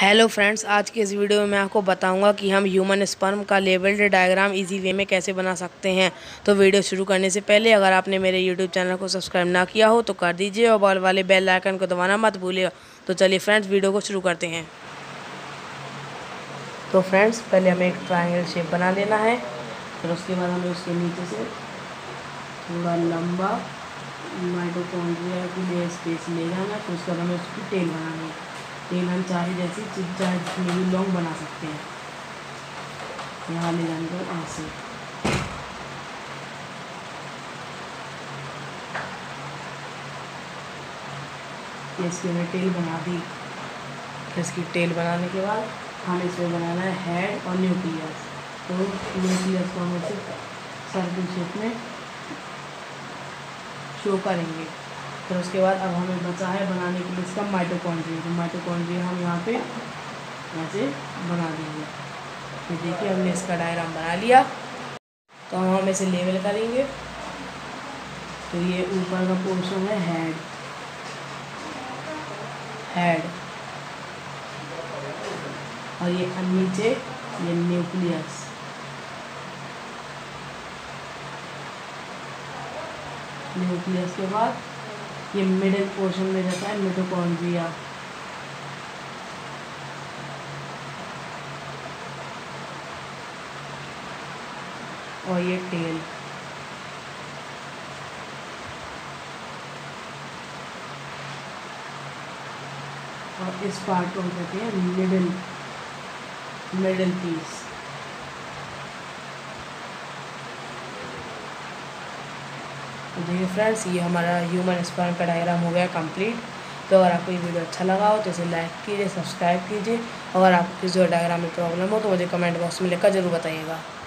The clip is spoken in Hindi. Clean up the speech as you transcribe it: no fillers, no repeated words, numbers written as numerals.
हेलो फ्रेंड्स, आज के इस वीडियो में मैं आपको बताऊंगा कि हम ह्यूमन स्पर्म का लेबल्ड डायग्राम इजी वे में कैसे बना सकते हैं। तो वीडियो शुरू करने से पहले अगर आपने मेरे यूट्यूब चैनल को सब्सक्राइब ना किया हो तो कर दीजिए और बॉल वाले बेल आइकन को दबाना मत भूलिएगा। तो चलिए फ्रेंड्स, वीडियो को शुरू करते हैं। तो फ्रेंड्स, पहले हमें एक ट्राइंगल शेप बना लेना है, फिर उसके बाद हमें उसके नीचे से थोड़ा लंबा माइटोकॉन्ड्रिया के स्पेस ले जाना, फिर उसके बाद हमें उसकी टेल बनानी है। टेल हम चाहे जैसी चाहे जितनी भी लॉन्ग बना सकते हैं। यहाँ ले जाने को ऐसे इसकी हमने टेल बना दी। फिर इसकी टेल बनाने के बाद हमें इसमें बनाना है हेड और न्यूक्लियस। तो न्यूक्लियस को हम ऐसे सर्कल शेप में शो करेंगे। फिर उसके बाद अब हमें बचा है बनाने के लिए इसका माइटोकॉन्ड्रिया। तो माइटोकॉन्ड्रिया हम यहाँ पे ऐसे बना देंगे। तो देखिए, हमने इसका डायग्राम बना लिया। तो हम इसे लेवल करेंगे। तो ये ऊपर का पोर्शन है हेड और ये नीचे ये न्यूक्लियस। न्यूक्लियस के बाद ये मिडिल पोर्शन में रहता है मिटोकॉन्ड्रिया। और ये टेल। और इस पार्ट को कहते हैं मिडिल पीस। तो देखिए फ्रेंड्स, ये हमारा ह्यूमन स्पर्म का डायग्राम हो गया कंप्लीट। तो अगर आपको ये वीडियो अच्छा लगा हो तो इसे लाइक कीजिए, सब्सक्राइब कीजिए। अगर आपको किसी और डायग्राम में प्रॉब्लम हो तो मुझे कमेंट बॉक्स में लिखकर ज़रूर बताइएगा।